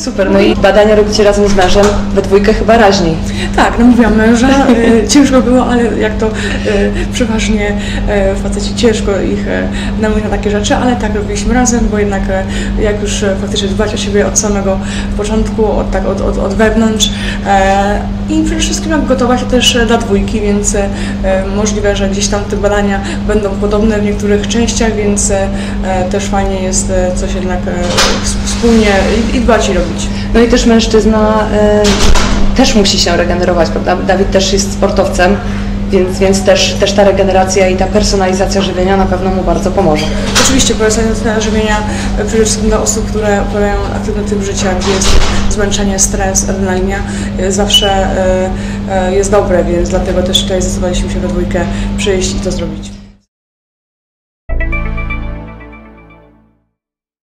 Super, no i badania robicie razem z mężem, we dwójkę chyba raźniej. Tak, no mówiłam męża, ciężko było, ale jak to przeważnie faceci ciężko ich namówić na takie rzeczy, ale tak robiliśmy razem, bo jednak jak już faktycznie dbać o siebie od samego początku, od wewnątrz i przede wszystkim jak gotować też dla dwójki, więc możliwe, że gdzieś tam te badania będą podobne w niektórych częściach, więc też fajnie jest coś jednak wspólnie i dbać i robić. No i też mężczyzna też musi się regenerować, prawda? Dawid też jest sportowcem, więc też ta regeneracja i ta personalizacja żywienia na pewno mu bardzo pomoże. Oczywiście personalizacja żywienia przede wszystkim dla osób, które uprawiają aktywny typ życia, gdzie jest zmęczenie, stres, adrenalina, zawsze jest dobre, więc dlatego też tutaj zdecydowaliśmy się we dwójkę przyjść i to zrobić.